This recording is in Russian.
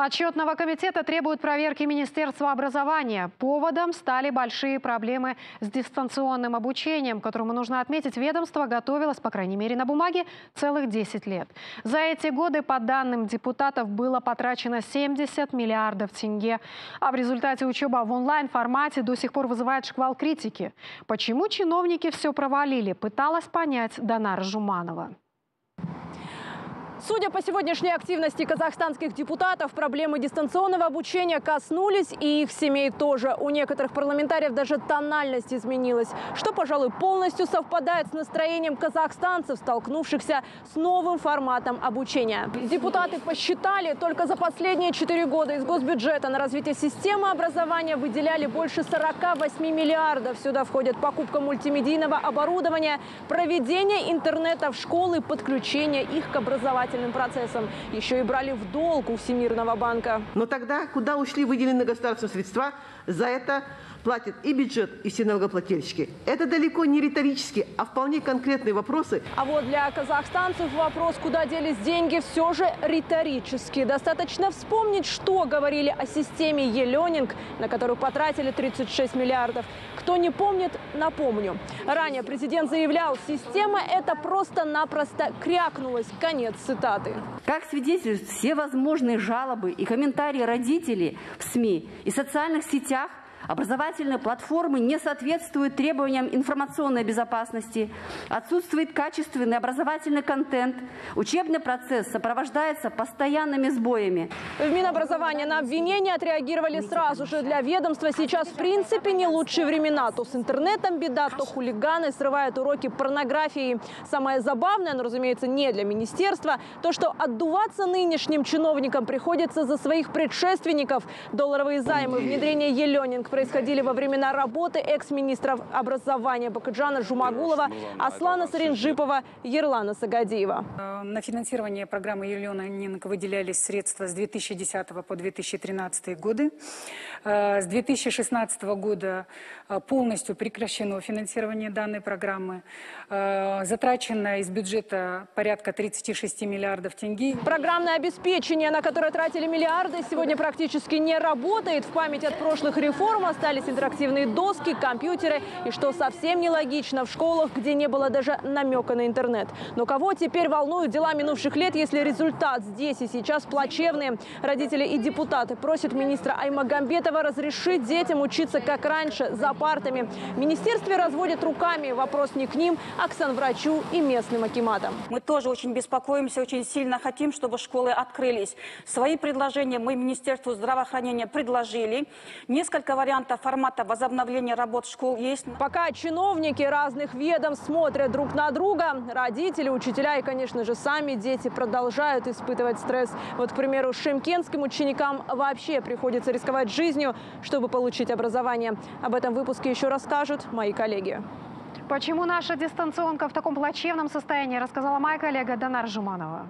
От Счетного комитета требуют проверки Министерства образования. Поводом стали большие проблемы с дистанционным обучением, которому, нужно отметить, ведомство готовилось, по крайней мере на бумаге, целых 10 лет. За эти годы, по данным депутатов, было потрачено 70 миллиардов тенге. А в результате учеба в онлайн-формате до сих пор вызывает шквал критики. Почему чиновники все провалили, пыталась понять Донара Жуманова. Судя по сегодняшней активности казахстанских депутатов, проблемы дистанционного обучения коснулись и их семей тоже. У некоторых парламентариев даже тональность изменилась, что, пожалуй, полностью совпадает с настроением казахстанцев, столкнувшихся с новым форматом обучения. Депутаты посчитали, только за последние 4 года из госбюджета на развитие системы образования выделяли больше 48 миллиардов. Сюда входят покупка мультимедийного оборудования, проведение интернета в школы, подключение их к образованию. Процессом. Еще и брали в долг у Всемирного банка. Но тогда, куда ушли выделенные государством средства, за это платят и бюджет, и все налогоплательщики. Это далеко не риторические, а вполне конкретные вопросы. А вот для казахстанцев вопрос, куда делись деньги, все же риторический. Достаточно вспомнить, что говорили о системе e-learning, на которую потратили 36 миллиардов. Кто не помнит, напомню. Ранее президент заявлял, система эта просто-напросто крякнулась. Конец цитаты. Как свидетельствуют все возможные жалобы и комментарии родителей в СМИ и социальных сетях, образовательные платформы не соответствуют требованиям информационной безопасности, отсутствует качественный образовательный контент, учебный процесс сопровождается постоянными сбоями. В Минобразования на обвинения отреагировали сразу же. Для ведомства сейчас в принципе не лучшие времена. То с интернетом беда, то хулиганы срывают уроки порнографии. Самое забавное, но, разумеется, не для министерства, то, что отдуваться нынешним чиновникам приходится за своих предшественников. Долларовые займы, внедрение e-learning происходили во времена работы экс-министров образования Бакаджана Жумагулова, Аслана Саринджипова, Ерлана Сагадеева. На финансирование программы Елены Нинко выделялись средства с 2010 по 2013 годы. С 2016 года полностью прекращено финансирование данной программы. Затрачено из бюджета порядка 36 миллиардов тенге. Программное обеспечение, на которое тратили миллиарды, сегодня практически не работает. В память от прошлых реформ остались интерактивные доски, компьютеры и, что совсем нелогично, в школах, где не было даже намека на интернет. Но кого теперь волнуют дела минувших лет, если результат здесь и сейчас плачевный? Родители и депутаты просят министра Аймагамбетова разрешить детям учиться как раньше, за партами. Министерство разводит руками. Вопрос не к ним, а к санврачу и местным акиматам. Мы тоже очень беспокоимся, очень сильно хотим, чтобы школы открылись. Свои предложения мы Министерству здравоохранения предложили. Несколько вариантов формата возобновления работ школ есть. Пока чиновники разных ведомств смотрят друг на друга, родители, учителя и, конечно же, сами дети продолжают испытывать стресс. Вот, к примеру, шымкентским ученикам вообще приходится рисковать жизнью, чтобы получить образование. Об этом в выпуске еще расскажут мои коллеги. Почему наша дистанционка в таком плачевном состоянии, рассказала моя коллега Дана Ержанова.